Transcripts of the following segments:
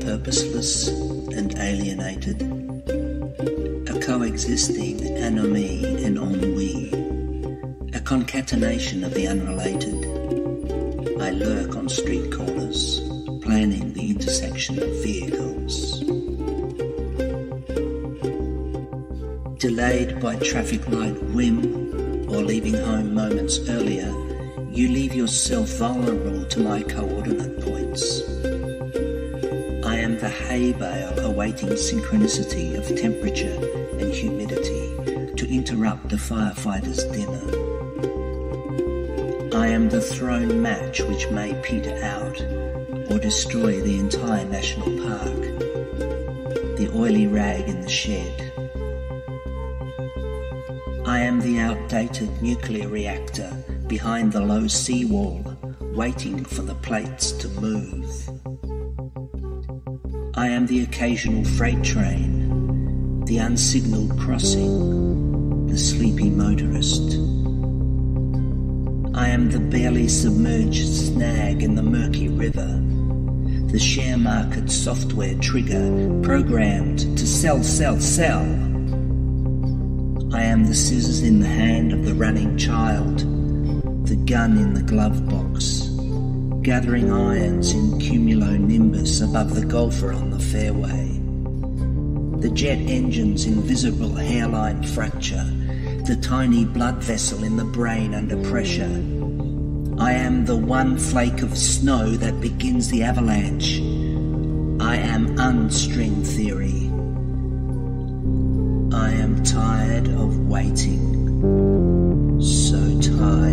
Purposeless and alienated, a coexisting anomie and ennui, a concatenation of the unrelated. I lurk on street corners, planning the intersection of vehicles. Delayed by traffic light whim or leaving home moments earlier, you leave yourself vulnerable to my coordinate points. I am the hay bale awaiting synchronicity of temperature and humidity to interrupt the firefighter's dinner. I am the thrown match which may peter out or destroy the entire national park, the oily rag in the shed. I am the outdated nuclear reactor behind the low seawall, waiting for the plates to move. I am the occasional freight train, the unsignalled crossing, the sleepy motorist. I am the barely submerged snag in the murky river, the share market software trigger programmed to sell, sell, sell. I am the scissors in the hand of the running child, the gun in the glove box, gathering irons in cumulonimbus above the golfer on the fairway, the jet engine's invisible hairline fracture, the tiny blood vessel in the brain under pressure. I am the one flake of snow that begins the avalanche. I am unstring theory. I am tired of waiting, so tired.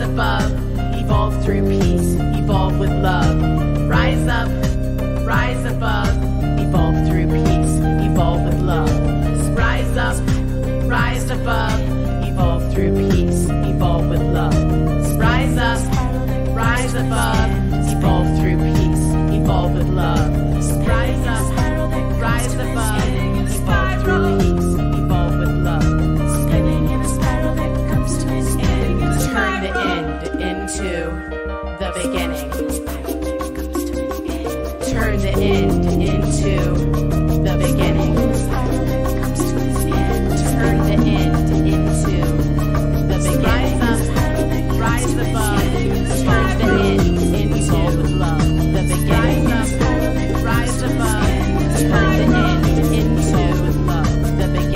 Above, evolve through peace, evolve with love. turn the end into the beginning. Turn the end into the beginning. Rise above, turn the end into with love. The beginning. Rise above, turn the end into with love. The beginning.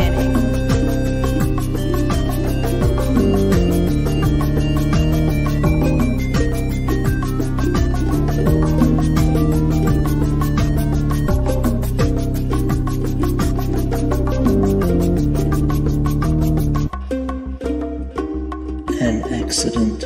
Accident.